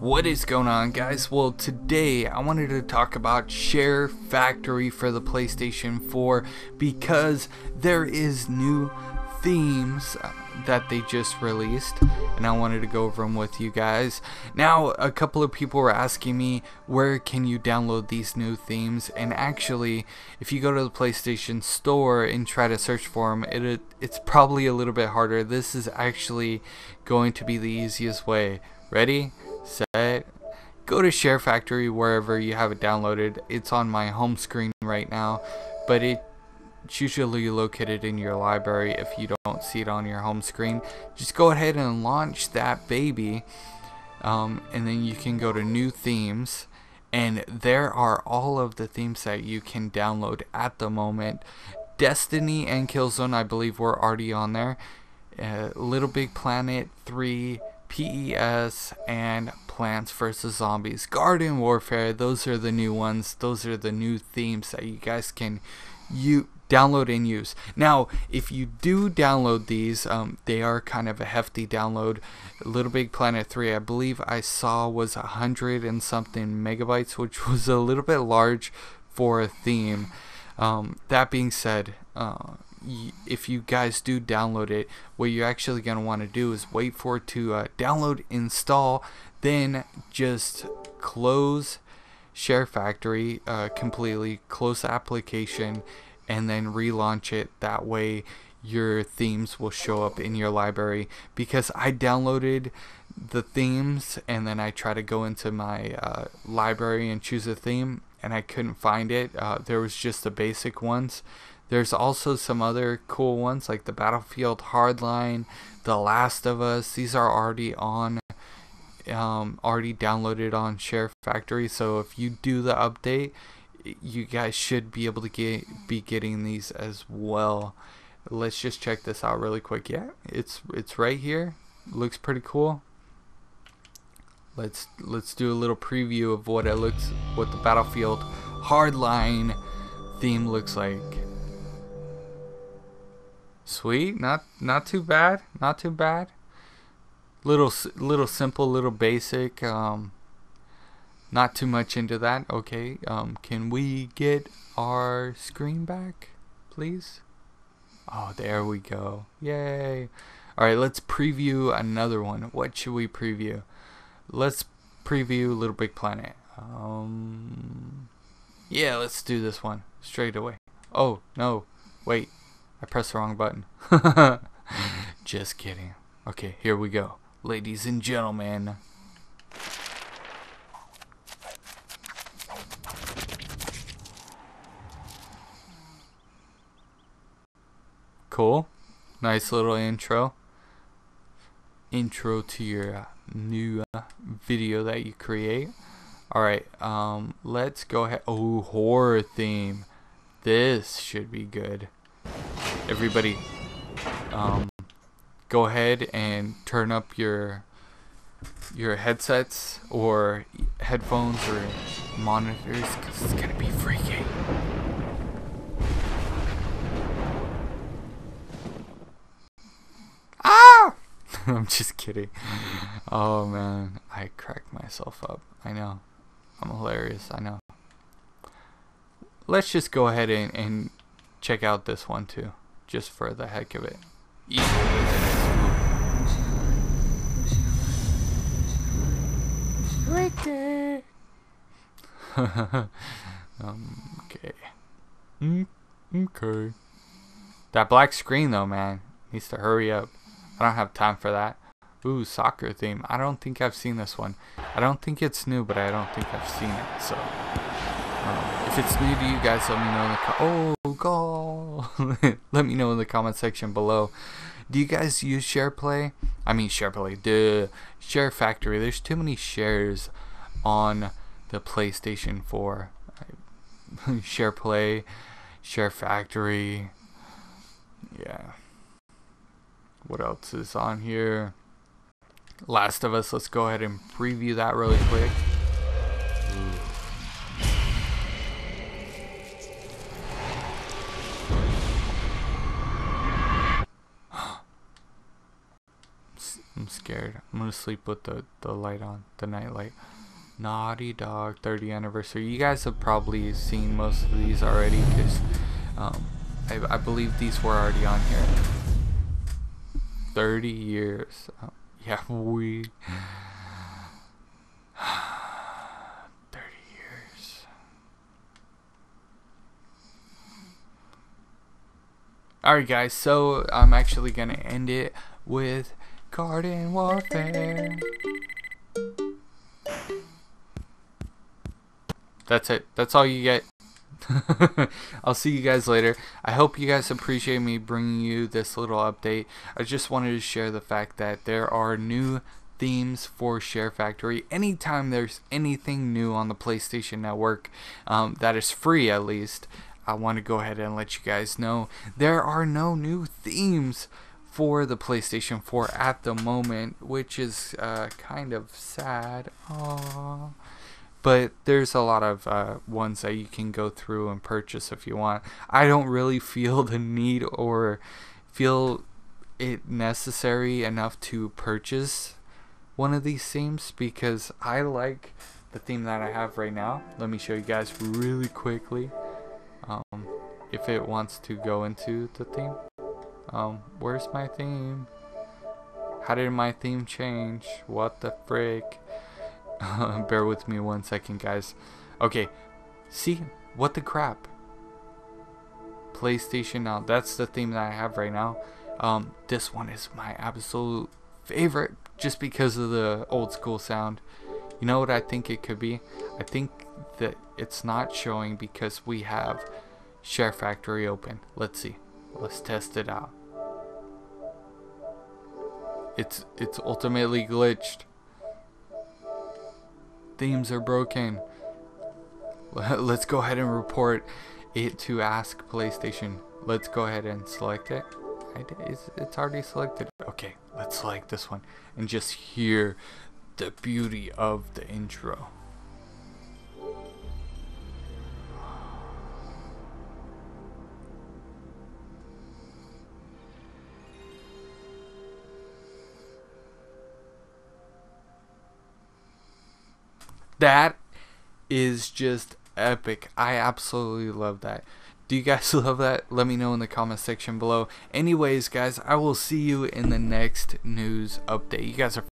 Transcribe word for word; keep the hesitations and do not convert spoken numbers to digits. What is going on, guys? Well, today I wanted to talk about Share Factory for the PlayStation four because there is new themes that they just released and I wanted to go over them with you guys. Now, a couple of people were asking me, where can you download these new themes? And actually, if you go to the PlayStation Store and try to search for them, it, it it's probably a little bit harder. This is actually going to be the easiest way. Ready? Set, go to Share Factory wherever you have it downloaded. It's on my home screen right now, but it, it's usually located in your library. If you don't see it on your home screen, just go ahead and launch that baby, um, and then you can go to new themes, and there are all of the themes that you can download at the moment. Destiny and Killzone, I believe, were already on there. uh, Little Big Planet three, P E S, and Plants versus. Zombies Garden Warfare. Those are the new ones. Those are the new themes that you guys can you download and use. Now, if you do download these, um, they are kind of a hefty download. Little Big Planet three, I believe I saw, was a hundred and something megabytes, which was a little bit large for a theme. Um, that being said, uh, if you guys do download it, what you're actually going to want to do is wait for it to uh, download, install, then just close Share Factory uh, completely, close the application, and then relaunch it. That way your themes will show up in your library, because I downloaded the themes and then I try to go into my uh, library and choose a theme and I couldn't find it. Uh, there was just the basic ones. There's also some other cool ones like the Battlefield Hardline, The Last of Us. These are already on, um, already downloaded on Share Factory. So if you do the update, you guys should be able to get be getting these as well. Let's just check this out really quick. Yeah, it's it's right here. Looks pretty cool. Let's let's do a little preview of what it looks, what the Battlefield Hardline theme looks like. Sweet, not not too bad, not too bad. Little little simple, little basic. Um, not too much into that. Okay, um, can we get our screen back, please? Oh, there we go. Yay! All right, let's preview another one. What should we preview? Let's preview Little Big Planet. Um, yeah, let's do this one straight away. Oh no, wait. I pressed the wrong button. Just kidding. Okay, here we go. Ladies and gentlemen. Cool. Nice little intro. Intro to your new uh, video that you create. Alright, um, let's go ahead. Oh, horror theme. This should be good. Everybody, um, go ahead and turn up your your headsets or headphones or monitors, because it's gonna be freaking. Ah! I'm just kidding. Oh man, I cracked myself up. I know, I'm hilarious. I know. Let's just go ahead and, and check out this one too, just for the heck of it. Yeah. Right there. um, okay. Mm, okay. That black screen though, man, needs to hurry up. I don't have time for that. Ooh, soccer theme. I don't think I've seen this one. I don't think it's new, but I don't think I've seen it. So, um, if it's new to you guys, let me know in the comments. Oh. Let me know in the comment section below. Do you guys use SharePlay? I mean SharePlay, duh. Share Factory. There's too many shares on the PlayStation four. SharePlay, Share Factory. Yeah. What else is on here? Last of Us. Let's go ahead and preview that really quick. I'm gonna sleep with the the light on, the night light. Naughty Dog thirtieth anniversary. You guys have probably seen most of these already, because um, I, I believe these were already on here. thirty years. Um, yeah, we. thirty years. Alright, guys, so I'm actually going to end it with Garden Warfare. That's it. That's all you get. I'll see you guys later. I hope you guys appreciate me bringing you this little update. I just wanted to share the fact that there are new themes for Share Factory. Anytime there's anything new on the PlayStation Network um, that is free, at least, I want to go ahead and let you guys know there are no new themes for the PlayStation four at the moment, which is uh, kind of sad. Aww. But there's a lot of uh, ones that you can go through and purchase if you want. I don't really feel the need or feel it necessary enough to purchase one of these themes, because I like the theme that I have right now. Let me show you guys really quickly um, if it wants to go into the theme. Um, where's my theme? How did my theme change? What the frick? Uh, bear with me one second, guys. Okay, see, what the crap? PlayStation Now, that's the theme that I have right now. Um, this one is my absolute favorite, just because of the old school sound. You know what I think it could be? I think that it's not showing because we have Share Factory open. Let's see. Let's test it out. It's it's ultimately glitched. Themes are broken. Let's go ahead and report it to Ask PlayStation. Let's go ahead and select it. It's already selected. Okay, let's select this one and just hear the beauty of the intro. That is just epic. I absolutely love that. Do you guys love that? Let me know in the comment section below. Anyways, guys, I will see you in the next news update. You guys are